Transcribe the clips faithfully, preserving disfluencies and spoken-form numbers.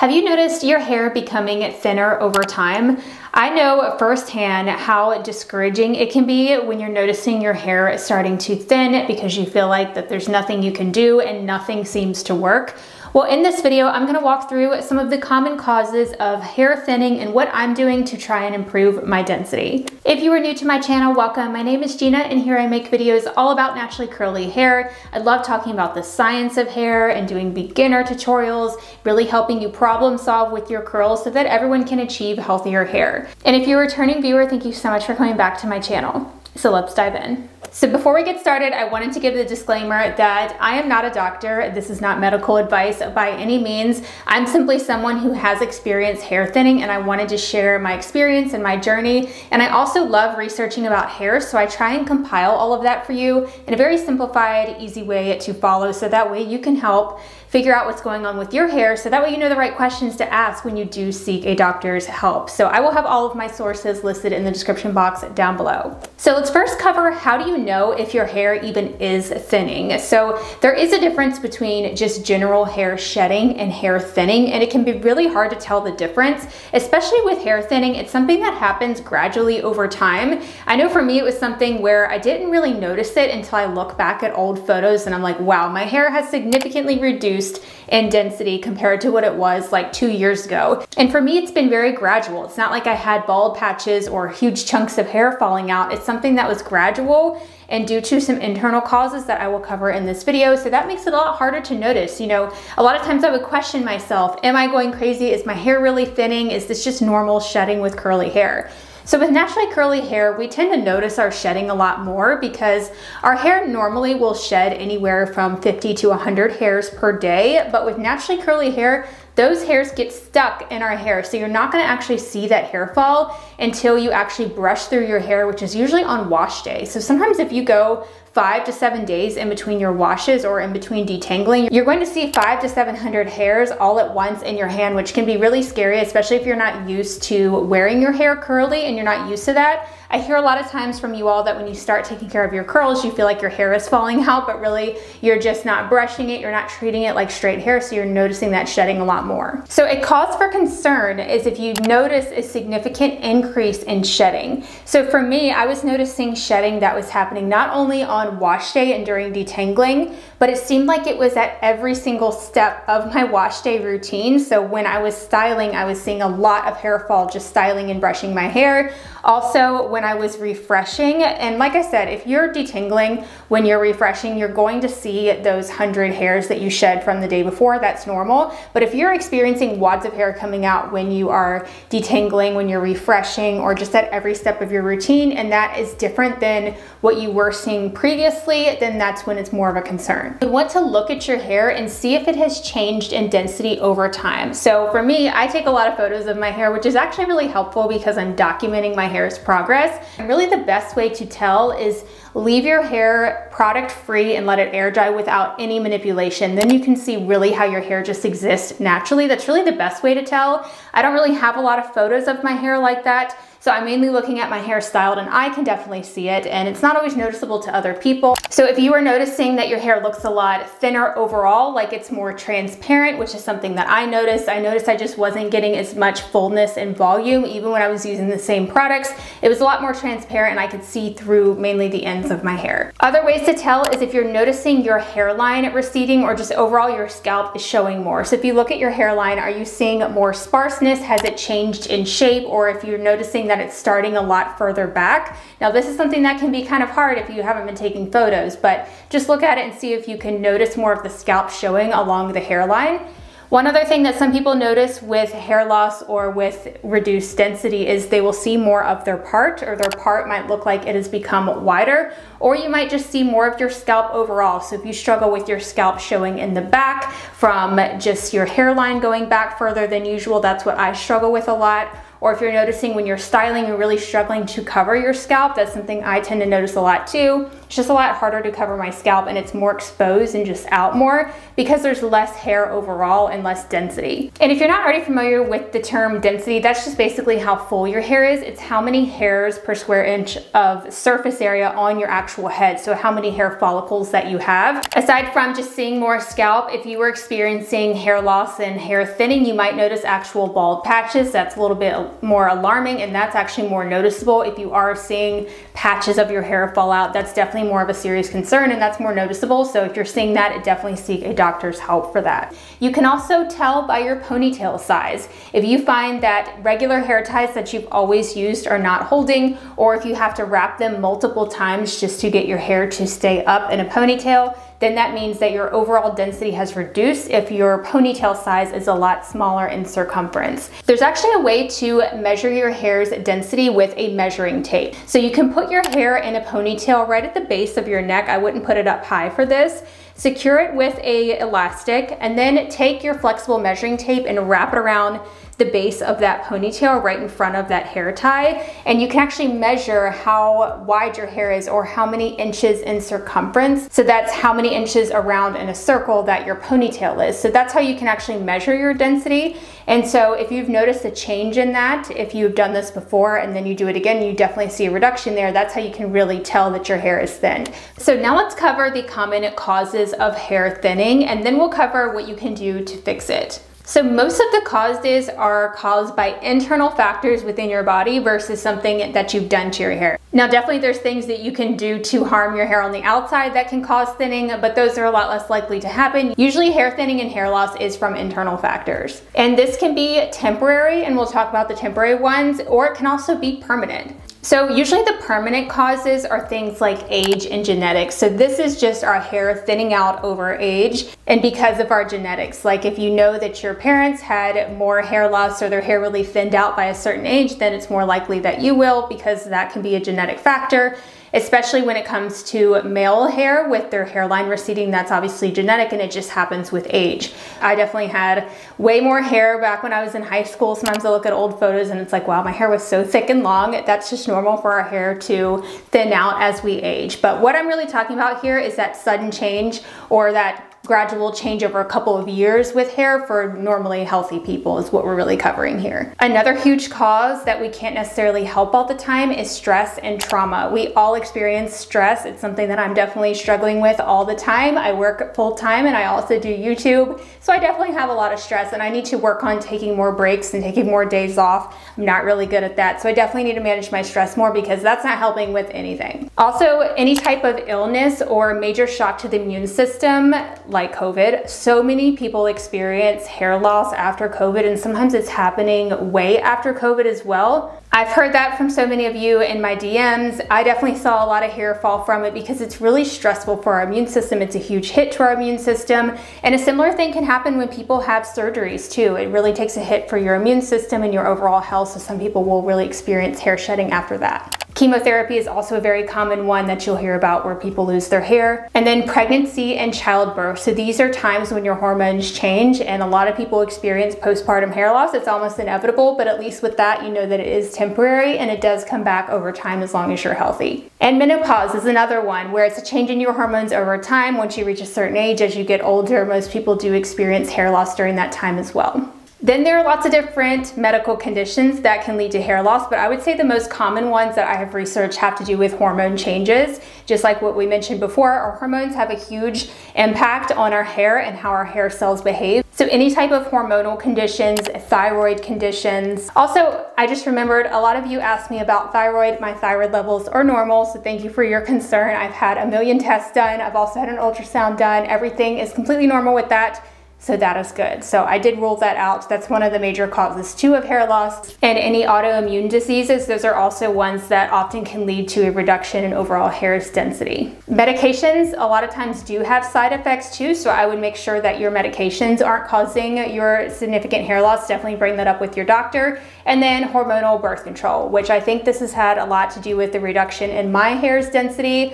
Have you noticed your hair becoming thinner over time? I know firsthand how discouraging it can be when you're noticing your hair starting to thin because you feel like that there's nothing you can do and nothing seems to work. Well, in this video, I'm gonna walk through some of the common causes of hair thinning and what I'm doing to try and improve my density. If you are new to my channel, welcome. My name is Gina, and here I make videos all about naturally curly hair. I love talking about the science of hair and doing beginner tutorials, really helping you problem solve with your curls so that everyone can achieve healthier hair. And if you're a returning viewer, thank you so much for coming back to my channel. So let's dive in. So before we get started, I wanted to give the disclaimer that I am not a doctor. This is not medical advice by any means. I'm simply someone who has experienced hair thinning, and I wanted to share my experience and my journey. And I also love researching about hair, so I try and compile all of that for you in a very simplified, easy way to follow, so that way you can help figure out what's going on with your hair, so that way you know the right questions to ask when you do seek a doctor's help. So I will have all of my sources listed in the description box down below. So let's first cover, how do you know if your hair even is thinning? So there is a difference between just general hair shedding and hair thinning, and it can be really hard to tell the difference, especially with hair thinning. It's something that happens gradually over time. I know for me, it was something where I didn't really notice it until I look back at old photos and I'm like, wow, my hair has significantly reduced in density compared to what it was like two years ago. And for me, it's been very gradual. It's not like I had bald patches or huge chunks of hair falling out. It's something that was gradual and due to some internal causes that I will cover in this video. So that makes it a lot harder to notice. You know, a lot of times I would question myself, am I going crazy? Is my hair really thinning? Is this just normal shedding with curly hair? So with naturally curly hair, we tend to notice our shedding a lot more because our hair normally will shed anywhere from fifty to one hundred hairs per day, but with naturally curly hair, those hairs get stuck in our hair. So you're not gonna actually see that hair fall until you actually brush through your hair, which is usually on wash day. So sometimes if you go five to seven days in between your washes or in between detangling, you're going to see five to seven hundred hairs all at once in your hand, which can be really scary, especially if you're not used to wearing your hair curly and you're not used to that. I hear a lot of times from you all that when you start taking care of your curls, you feel like your hair is falling out, but really you're just not brushing it, you're not treating it like straight hair, so you're noticing that shedding a lot more. So a cause for concern is if you notice a significant increase in shedding. So for me, I was noticing shedding that was happening not only on wash day and during detangling, but it seemed like it was at every single step of my wash day routine. So when I was styling, I was seeing a lot of hair fall just styling and brushing my hair. Also, when I was refreshing, and like I said, if you're detangling, when you're refreshing, you're going to see those hundred hairs that you shed from the day before. That's normal. But if you're experiencing wads of hair coming out when you are detangling, when you're refreshing, or just at every step of your routine, and that is different than what you were seeing previously, then that's when it's more of a concern. You want to look at your hair and see if it has changed in density over time. So for me, I take a lot of photos of my hair, which is actually really helpful because I'm documenting my hair's progress. And really the best way to tell is leave your hair product free and let it air dry without any manipulation. Then you can see really how your hair just exists naturally. That's really the best way to tell. I don't really have a lot of photos of my hair like that. So I'm mainly looking at my hair styled, and I can definitely see it, and it's not always noticeable to other people. So if you are noticing that your hair looks a lot thinner overall, like it's more transparent, which is something that I noticed. I noticed I just wasn't getting as much fullness and volume even when I was using the same products. It was a lot more transparent and I could see through mainly the ends of my hair. Other ways to tell is if you're noticing your hairline receding or just overall your scalp is showing more. So if you look at your hairline, are you seeing more sparseness? Has it changed in shape? Or if you're noticing that it's starting a lot further back. Now this is something that can be kind of hard if you haven't been taking photos, but just look at it and see if you can notice more of the scalp showing along the hairline. One other thing that some people notice with hair loss or with reduced density is they will see more of their part, or their part might look like it has become wider, or you might just see more of your scalp overall. So if you struggle with your scalp showing in the back from just your hairline going back further than usual, that's what I struggle with a lot. or if you're noticing when you're styling, you're really struggling to cover your scalp. That's something I tend to notice a lot too. It's just a lot harder to cover my scalp, and it's more exposed and just out more because there's less hair overall and less density. And if you're not already familiar with the term density, that's just basically how full your hair is. It's how many hairs per square inch of surface area on your actual head. So how many hair follicles that you have. Aside from just seeing more scalp, if you were experiencing hair loss and hair thinning, you might notice actual bald patches. That's a little bit more alarming, and that's actually more noticeable. If you are seeing patches of your hair fall out, that's definitely more of a serious concern, and that's more noticeable. So if you're seeing that, it definitely seek a doctor's help for that. You can also tell by your ponytail size. If you find that regular hair ties that you've always used are not holding, or if you have to wrap them multiple times just to get your hair to stay up in a ponytail, then that means that your overall density has reduced if your ponytail size is a lot smaller in circumference. There's actually a way to measure your hair's density with a measuring tape. So you can put your hair in a ponytail right at the base of your neck. I wouldn't put it up high for this. Secure it with a elastic, and then take your flexible measuring tape and wrap it around the base of that ponytail right in front of that hair tie, and you can actually measure how wide your hair is or how many inches in circumference. So that's how many inches around in a circle that your ponytail is. So that's how you can actually measure your density. And so if you've noticed a change in that, if you've done this before and then you do it again, you definitely see a reduction there. That's how you can really tell that your hair is thin. So now let's cover the common causes of hair thinning, and then we'll cover what you can do to fix it. So most of the causes are caused by internal factors within your body versus something that you've done to your hair. Now, definitely there's things that you can do to harm your hair on the outside that can cause thinning, but those are a lot less likely to happen. Usually hair thinning and hair loss is from internal factors. And this can be temporary, and we'll talk about the temporary ones, or it can also be permanent. So usually the permanent causes are things like age and genetics. So this is just our hair thinning out over age and because of our genetics. Like if you know that your parents had more hair loss or their hair really thinned out by a certain age, then it's more likely that you will, because that can be a genetic factor. Especially when it comes to male hair with their hairline receding, that's obviously genetic, and it just happens with age. I definitely had way more hair back when I was in high school. Sometimes I look at old photos and it's like, wow, my hair was so thick and long. That's just normal for our hair to thin out as we age. But what I'm really talking about here is that sudden change, or that gradual change over a couple of years with hair for normally healthy people is what we're really covering here. Another huge cause that we can't necessarily help all the time is stress and trauma. We all experience stress. It's something that I'm definitely struggling with all the time. I work full time and I also do YouTube. So I definitely have a lot of stress, and I need to work on taking more breaks and taking more days off. I'm not really good at that. So I definitely need to manage my stress more, because that's not helping with anything. Also, any type of illness or major shock to the immune system, like COVID. So many people experience hair loss after COVID, and sometimes it's happening way after COVID as well. I've heard that from so many of you in my D Ms. I definitely saw a lot of hair fall from it because it's really stressful for our immune system. It's a huge hit to our immune system. And a similar thing can happen when people have surgeries too. It really takes a hit for your immune system and your overall health. So some people will really experience hair shedding after that. Chemotherapy is also a very common one that you'll hear about, where people lose their hair. And then pregnancy and childbirth. So these are times when your hormones change, and a lot of people experience postpartum hair loss. It's almost inevitable, but at least with that, you know that it is temporary and it does come back over time as long as you're healthy. And menopause is another one, where it's a change in your hormones over time. Once you reach a certain age, as you get older, most people do experience hair loss during that time as well. Then there are lots of different medical conditions that can lead to hair loss, but I would say the most common ones that I have researched have to do with hormone changes. Just like what we mentioned before, our hormones have a huge impact on our hair and how our hair cells behave. So any type of hormonal conditions, thyroid conditions. Also, I just remembered a lot of you asked me about thyroid. My thyroid levels are normal, so thank you for your concern. I've had a million tests done. I've also had an ultrasound done. Everything is completely normal with that. So that is good. So I did rule that out. That's one of the major causes too of hair loss. And any autoimmune diseases, those are also ones that often can lead to a reduction in overall hair's density. Medications a lot of times do have side effects too, so I would make sure that your medications aren't causing your significant hair loss. Definitely bring that up with your doctor. And then hormonal birth control, which I think this has had a lot to do with the reduction in my hair's density.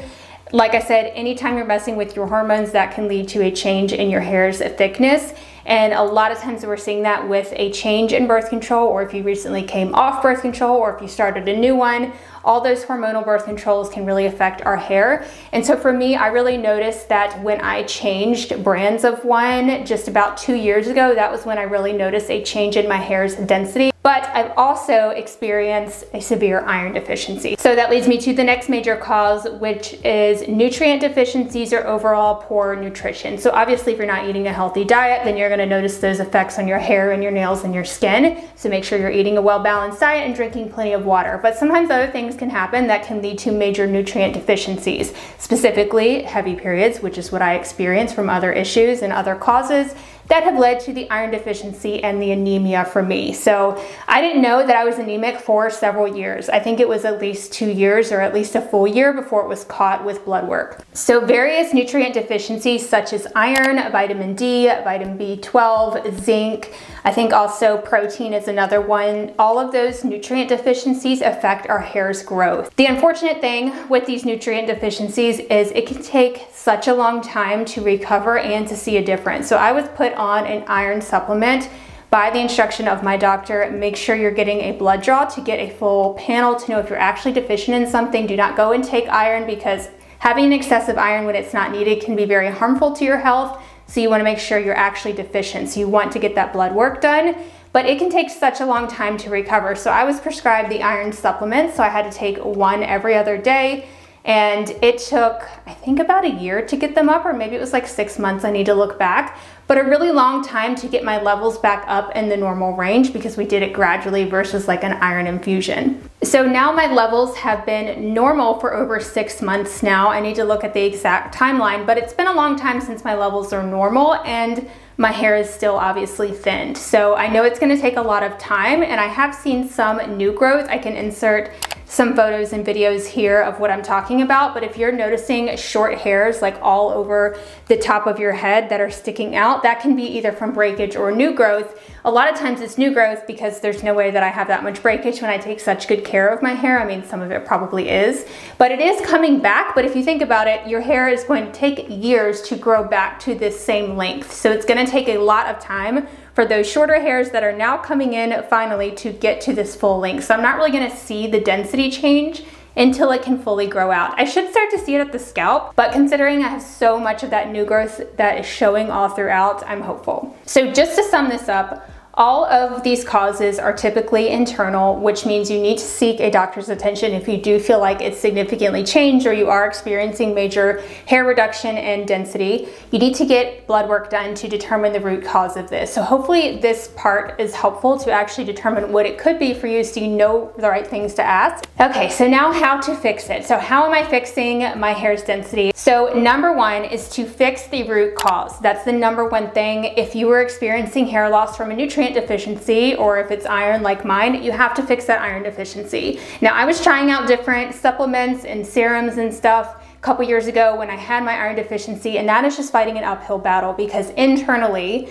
Like I said, anytime you're messing with your hormones, that can lead to a change in your hair's thickness. And a lot of times we're seeing that with a change in birth control, or if you recently came off birth control, or if you started a new one. All those hormonal birth controls can really affect our hair. And so for me, I really noticed that when I changed brands of one just about two years ago, that was when I really noticed a change in my hair's density. But I've also experienced a severe iron deficiency. So that leads me to the next major cause, which is nutrient deficiencies or overall poor nutrition. So obviously if you're not eating a healthy diet, then you're gonna notice those effects on your hair and your nails and your skin. So make sure you're eating a well-balanced diet and drinking plenty of water. But sometimes other things can happen that can lead to major nutrient deficiencies, specifically heavy periods, which is what I experienced from other issues and other causes that have led to the iron deficiency and the anemia for me. So I didn't know that I was anemic for several years. I think it was at least two years or at least a full year before it was caught with blood work. So various nutrient deficiencies such as iron, vitamin D, vitamin B twelve, zinc, I think also protein is another one. All of those nutrient deficiencies affect our hair's growth. The unfortunate thing with these nutrient deficiencies is it can take such a long time to recover and to see a difference. So I was put on an iron supplement by the instruction of my doctor. Make sure you're getting a blood draw to get a full panel to know if you're actually deficient in something. Do not go and take iron, because having excessive iron when it's not needed can be very harmful to your health. So you want to make sure you're actually deficient. So you want to get that blood work done, but it can take such a long time to recover. So I was prescribed the iron supplement. So I had to take one every other day. And it took, I think, about a year to get them up, or maybe it was like six months, I need to look back, but a really long time to get my levels back up in the normal range, because we did it gradually versus like an iron infusion. So now my levels have been normal for over six months now. I need to look at the exact timeline, but it's been a long time since my levels are normal, and my hair is still obviously thinned. So I know it's gonna take a lot of time, and I have seen some new growth. I can insert some photos and videos here of what I'm talking about, but if you're noticing short hairs like all over the top of your head that are sticking out, that can be either from breakage or new growth. A lot of times it's new growth, because there's no way that I have that much breakage when I take such good care of my hair. I mean, some of it probably is, but it is coming back. But if you think about it, your hair is going to take years to grow back to this same length. So it's gonna take a lot of time for those shorter hairs that are now coming in finally to get to this full length. So I'm not really gonna see the density change until it can fully grow out. I should start to see it at the scalp, but considering I have so much of that new growth that is showing all throughout, I'm hopeful. So just to sum this up, all of these causes are typically internal, which means you need to seek a doctor's attention if you do feel like it's significantly changed or you are experiencing major hair reduction and density. You need to get blood work done to determine the root cause of this. So hopefully this part is helpful to actually determine what it could be for you, so you know the right things to ask. Okay, so now how to fix it. So how am I fixing my hair's density? So number one is to fix the root cause. That's the number one thing. If you were experiencing hair loss from a nutrient deficiency, or if it's iron like mine, you have to fix that iron deficiency. Now, I was trying out different supplements and serums and stuff a couple years ago when I had my iron deficiency, and that is just fighting an uphill battle, because internally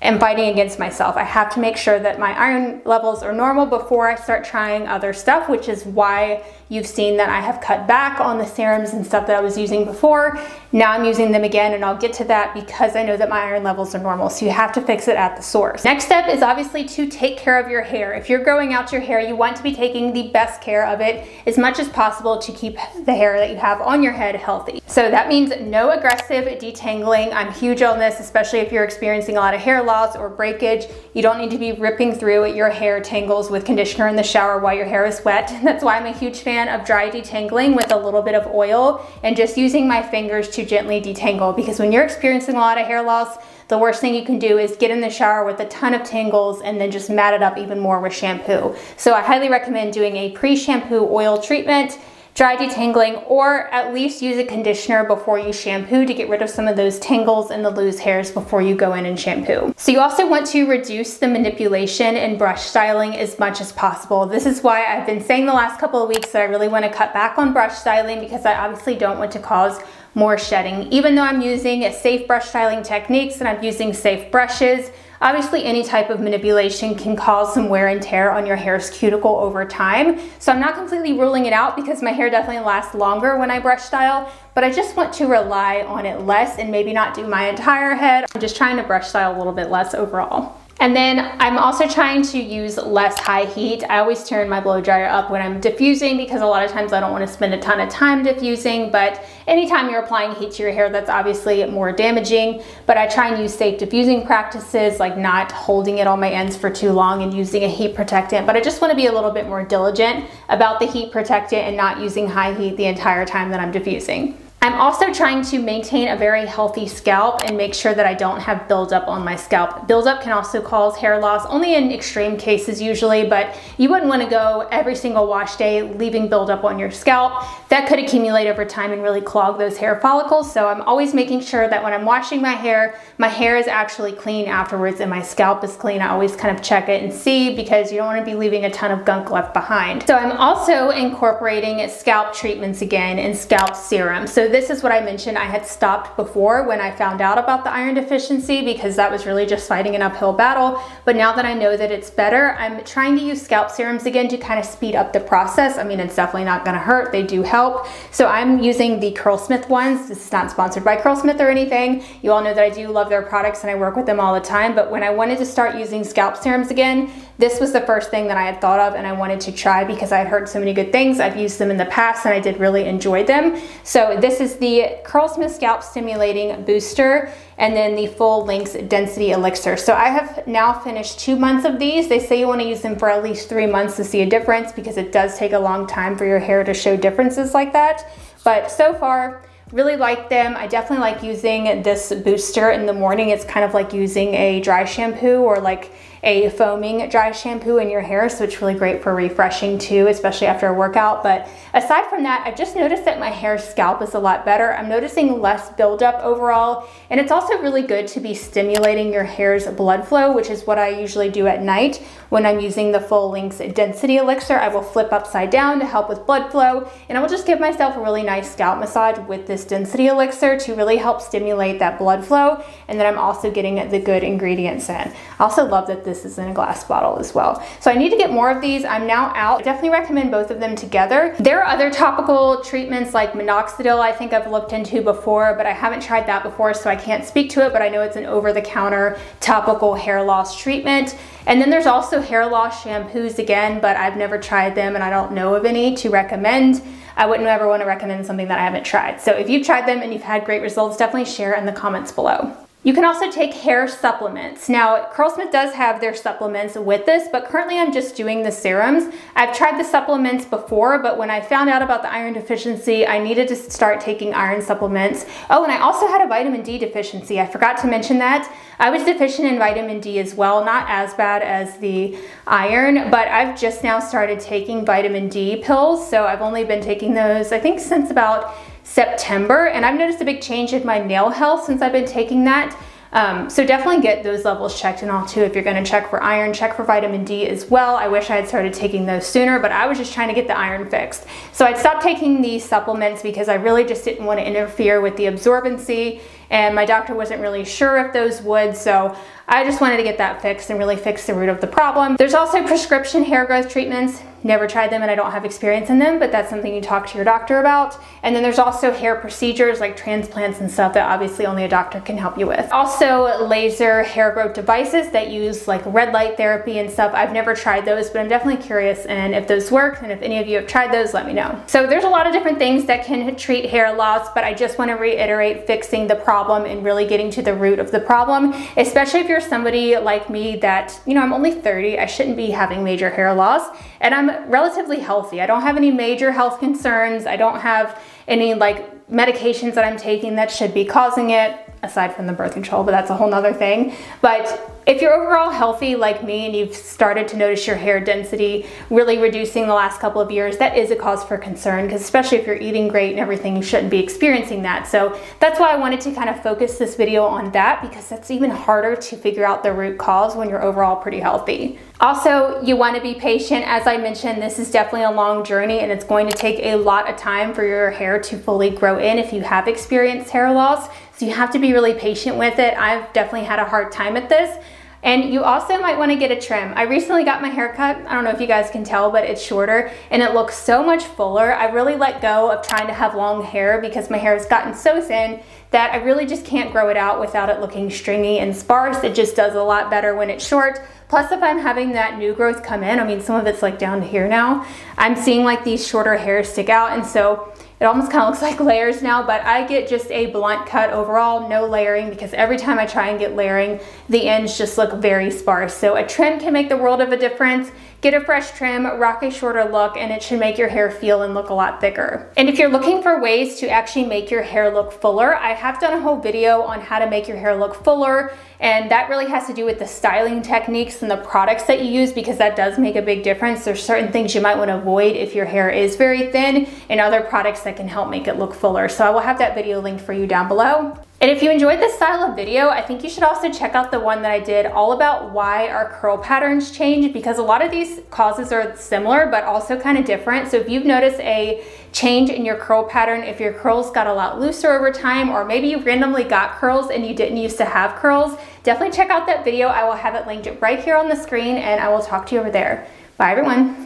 I'm fighting against myself. I have to make sure that my iron levels are normal before I start trying other stuff, which is why you've seen that I have cut back on the serums and stuff that I was using before. Now I'm using them again, and I'll get to that because I know that my iron levels are normal. So you have to fix it at the source. Next step is obviously to take care of your hair. If you're growing out your hair, you want to be taking the best care of it as much as possible to keep the hair that you have on your head healthy. So that means no aggressive detangling. I'm huge on this, especially if you're experiencing a lot of hair loss or breakage. You don't need to be ripping through your hair tangles with conditioner in the shower while your hair is wet. That's why I'm a huge fan of dry detangling with a little bit of oil and just using my fingers to gently detangle, because when you're experiencing a lot of hair loss, the worst thing you can do is get in the shower with a ton of tangles and then just mat it up even more with shampoo. So I highly recommend doing a pre-shampoo oil treatment, dry detangling, or at least use a conditioner before you shampoo to get rid of some of those tangles and the loose hairs before you go in and shampoo. So you also want to reduce the manipulation and brush styling as much as possible. This is why I've been saying the last couple of weeks that I really want to cut back on brush styling, because I obviously don't want to cause more shedding. Even though I'm using safe brush styling techniques and I'm using safe brushes, Obviously, any type of manipulation can cause some wear and tear on your hair's cuticle over time. So I'm not completely ruling it out because my hair definitely lasts longer when I brush style, but I just want to rely on it less and maybe not do my entire head. I'm just trying to brush style a little bit less overall. And then I'm also trying to use less high heat. I always turn my blow dryer up when I'm diffusing because a lot of times I don't want to spend a ton of time diffusing, but anytime you're applying heat to your hair, that's obviously more damaging. But I try and use safe diffusing practices, like not holding it on my ends for too long and using a heat protectant. But I just want to be a little bit more diligent about the heat protectant and not using high heat the entire time that I'm diffusing. I'm also trying to maintain a very healthy scalp and make sure that I don't have buildup on my scalp. Buildup can also cause hair loss, only in extreme cases usually, but you wouldn't want to go every single wash day leaving buildup on your scalp. That could accumulate over time and really clog those hair follicles, so I'm always making sure that when I'm washing my hair, my hair is actually clean afterwards and my scalp is clean. I always kind of check it and see, because you don't want to be leaving a ton of gunk left behind. So I'm also incorporating scalp treatments again and scalp serums. So So this is what I mentioned I had stopped before when I found out about the iron deficiency, because that was really just fighting an uphill battle. But now that I know that it's better, I'm trying to use scalp serums again to kind of speed up the process. I mean, it's definitely not going to hurt. They do help. So I'm using the Curlsmith ones. This is not sponsored by Curlsmith or anything. You all know that I do love their products and I work with them all the time. But when I wanted to start using scalp serums again, this was the first thing that I had thought of and I wanted to try because I had heard so many good things. I've used them in the past and I did really enjoy them. So this is the Curlsmith Scalp Stimulating Booster and then the Full Lengths Density Elixir. So I have now finished two months of these. They say you want to use them for at least three months to see a difference because it does take a long time for your hair to show differences like that. But so far, really like them. I definitely like using this booster in the morning. It's kind of like using a dry shampoo or like a foaming dry shampoo in your hair, so it's really great for refreshing too, especially after a workout. But aside from that, I've just noticed that my hair scalp is a lot better. I'm noticing less buildup overall, and it's also really good to be stimulating your hair's blood flow, which is what I usually do at night when I'm using the Full Lengths Density Elixir. I will flip upside down to help with blood flow, and I will just give myself a really nice scalp massage with this Density Elixir to really help stimulate that blood flow, and then I'm also getting the good ingredients in. I also love that this This is in a glass bottle as well. So I need to get more of these. I'm now out. I definitely recommend both of them together. There are other topical treatments like minoxidil I think I've looked into before, but I haven't tried that before, so I can't speak to it, but I know it's an over-the-counter topical hair loss treatment. And then there's also hair loss shampoos again, but I've never tried them and I don't know of any to recommend. I wouldn't ever want to recommend something that I haven't tried. So if you've tried them and you've had great results, definitely share in the comments below. You can also take hair supplements. Now, Curlsmith does have their supplements with this, but currently I'm just doing the serums. I've tried the supplements before, but when I found out about the iron deficiency, I needed to start taking iron supplements. Oh, and I also had a vitamin D deficiency. I forgot to mention that. I was deficient in vitamin D as well, not as bad as the iron, but I've just now started taking vitamin D pills. So I've only been taking those, I think, since about September, and I've noticed a big change in my nail health since I've been taking that. Um, so definitely get those levels checked and all too. If you're going to check for iron, check for vitamin D as well. I wish I had started taking those sooner, but I was just trying to get the iron fixed. So I'd stopped taking these supplements because I really just didn't want to interfere with the absorbency, and my doctor wasn't really sure if those would, so I just wanted to get that fixed and really fix the root of the problem. There's also prescription hair growth treatments. Never tried them and I don't have experience in them, but that's something you talk to your doctor about. And then there's also hair procedures like transplants and stuff that obviously only a doctor can help you with. Also laser hair growth devices that use like red light therapy and stuff. I've never tried those, but I'm definitely curious, and if those work, and if any of you have tried those, let me know. So there's a lot of different things that can treat hair loss, but I just want to reiterate fixing the problem and really getting to the root of the problem, especially if you're somebody like me that, you know, I'm only thirty, I shouldn't be having major hair loss, and I'm relatively healthy. I don't have any major health concerns. I don't have any like medications that I'm taking that should be causing it, aside from the birth control, but that's a whole nother thing. But if you're overall healthy like me and you've started to notice your hair density really reducing the last couple of years, that is a cause for concern, because especially if you're eating great and everything, you shouldn't be experiencing that. So that's why I wanted to kind of focus this video on that, because that's even harder to figure out the root cause when you're overall pretty healthy. Also, you want to be patient. As I mentioned, this is definitely a long journey and it's going to take a lot of time for your hair to fully grow in if you have experienced hair loss. So you have to be really patient with it. I've definitely had a hard time at this. And you also might want to get a trim. I recently got my hair cut. I don't know if you guys can tell, but it's shorter and it looks so much fuller. I really let go of trying to have long hair because my hair has gotten so thin that I really just can't grow it out without it looking stringy and sparse. It just does a lot better when it's short. Plus, if I'm having that new growth come in, I mean, some of it's like down to here now, I'm seeing like these shorter hairs stick out. And so it almost kind of looks like layers now, but I get just a blunt cut overall, no layering, because every time I try and get layering, the ends just look very sparse. So a trim can make the world of a difference. Get a fresh trim, rock a shorter look, and it should make your hair feel and look a lot thicker. And if you're looking for ways to actually make your hair look fuller, I have done a whole video on how to make your hair look fuller, and that really has to do with the styling techniques and the products that you use, because that does make a big difference. There's certain things you might want to avoid if your hair is very thin, and other products that can help make it look fuller. So I will have that video linked for you down below. And if you enjoyed this style of video, I think you should also check out the one that I did all about why our curl patterns change, because a lot of these causes are similar but also kind of different. So if you've noticed a change in your curl pattern, if your curls got a lot looser over time, or maybe you randomly got curls and you didn't used to have curls, definitely check out that video. I will have it linked right here on the screen, and I will talk to you over there. Bye everyone.